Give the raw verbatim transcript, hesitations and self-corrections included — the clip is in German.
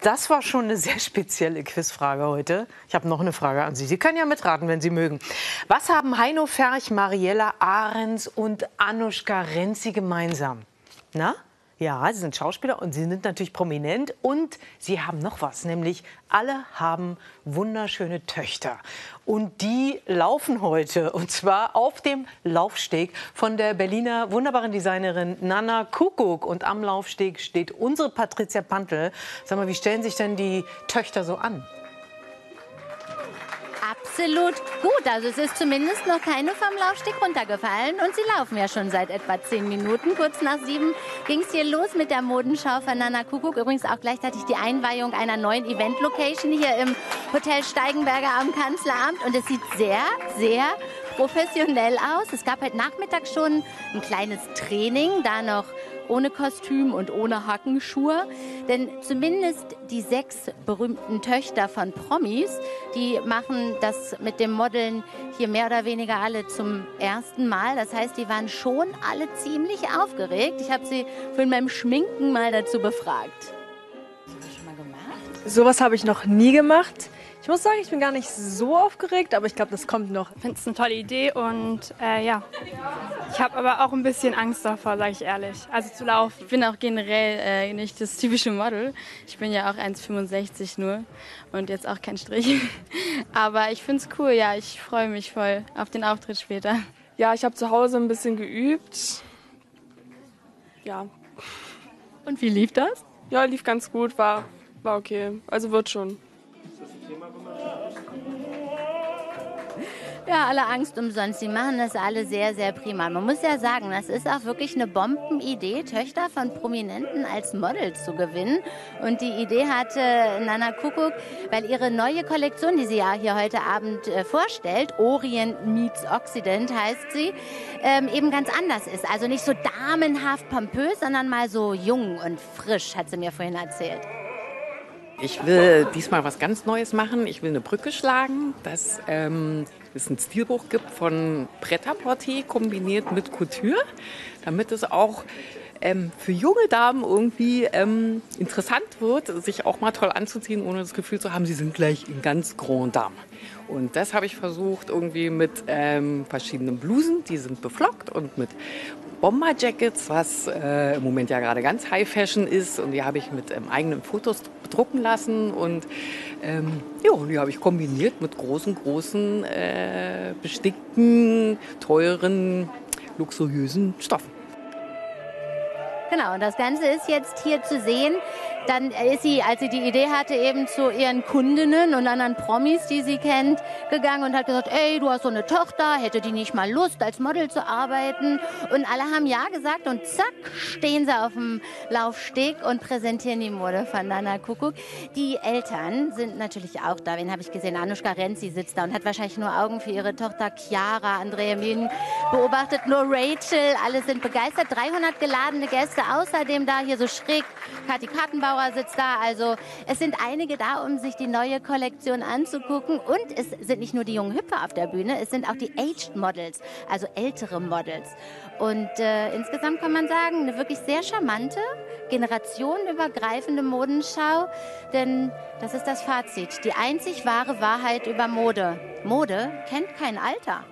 Das war schon eine sehr spezielle Quizfrage heute. Ich habe noch eine Frage an Sie. Sie können ja mitraten, wenn Sie mögen. Was haben Heino Ferch, Mariella Ahrens und Anouschka Renzi gemeinsam? Na? Ja, sie sind Schauspieler und sie sind natürlich prominent und sie haben noch was, nämlich alle haben wunderschöne Töchter. Und die laufen heute und zwar auf dem Laufsteg von der Berliner wunderbaren Designerin Nanna Kuckuck. Und am Laufsteg steht unsere Patricia Pantl. Sag mal, wie stellen sich denn die Töchter so an? Absolut gut. Also es ist zumindest noch keine vom Laufsteg runtergefallen. Und sie laufen ja schon seit etwa zehn Minuten. Kurz nach sieben ging es hier los mit der Modenschau von Nanna Kuckuck. Übrigens auch gleichzeitig die Einweihung einer neuen Event-Location hier im Hotel Steigenberger am Kanzleramt. Und es sieht sehr, sehr professionell aus. Es gab heute Nachmittag schon ein kleines Training, da noch ohne Kostüm und ohne Hackenschuhe. Denn zumindest die sechs berühmten Töchter von Promis, die machen das mit dem Modeln hier mehr oder weniger alle zum ersten Mal. Das heißt, die waren schon alle ziemlich aufgeregt. Ich habe sie von meinem Schminken mal dazu befragt. Hast du das schon mal gemacht? Sowas habe ich noch nie gemacht. Ich muss sagen, ich bin gar nicht so aufgeregt, aber ich glaube, das kommt noch. Ich finde es eine tolle Idee und äh, ja, ich habe aber auch ein bisschen Angst davor, sage ich ehrlich. Also zu laufen. Ich bin auch generell äh, nicht das typische Model. Ich bin ja auch eins Komma fünfundsechzig nur und jetzt auch kein Strich. Aber ich finde es cool, ja, ich freue mich voll auf den Auftritt später. Ja, ich habe zu Hause ein bisschen geübt. Ja. Und wie lief das? Ja, lief ganz gut, war, war okay. Also wird schon. Ja, alle Angst umsonst. Sie machen das alle sehr, sehr prima. Man muss ja sagen, das ist auch wirklich eine Bombenidee, Töchter von Prominenten als Models zu gewinnen. Und die Idee hatte Nanna Kuckuck, weil ihre neue Kollektion, die sie ja hier heute Abend vorstellt, Orient meets Occident heißt sie, ähm, eben ganz anders ist. Also nicht so damenhaft pompös, sondern mal so jung und frisch, hat sie mir vorhin erzählt. Ich will diesmal was ganz Neues machen. Ich will eine Brücke schlagen, dass ähm, es einen Stilbruch gibt von Prêt-à-porter kombiniert mit Couture, damit es auch ähm, für junge Damen irgendwie ähm, interessant wird, sich auch mal toll anzuziehen, ohne das Gefühl zu haben, sie sind gleich in ganz Grand Dame. Und das habe ich versucht irgendwie mit ähm, verschiedenen Blusen, die sind beflockt und mit Bomberjackets, was äh, im Moment ja gerade ganz High Fashion ist, und die habe ich mit ähm, eigenen Fotos drucken lassen und ähm, ja, und die habe ich kombiniert mit großen, großen, äh, bestickten, teuren, luxuriösen Stoffen. Genau, und das Ganze ist jetzt hier zu sehen. Dann ist sie, als sie die Idee hatte, eben zu ihren Kundinnen und anderen Promis, die sie kennt, gegangen und hat gesagt, ey, du hast so eine Tochter, hätte die nicht mal Lust, als Model zu arbeiten? Und alle haben ja gesagt und zack, stehen sie auf dem Laufsteg und präsentieren die Mode von Nanna Kuckuck. Die Eltern sind natürlich auch da, wen habe ich gesehen? Anouschka Renzi sitzt da und hat wahrscheinlich nur Augen für ihre Tochter Chiara, Andrea Mien beobachtet, nur Rachel, alle sind begeistert. dreihundert geladene Gäste, außerdem da hier so schräg, Kathi Kartenbauer sitzt da. Also es sind einige da, um sich die neue Kollektion anzugucken. Und es sind nicht nur die jungen Hüpfer auf der Bühne, es sind auch die Aged Models, also ältere Models. Und äh, insgesamt kann man sagen, eine wirklich sehr charmante, generationenübergreifende Modenschau. Denn das ist das Fazit, die einzig wahre Wahrheit über Mode. Mode kennt kein Alter.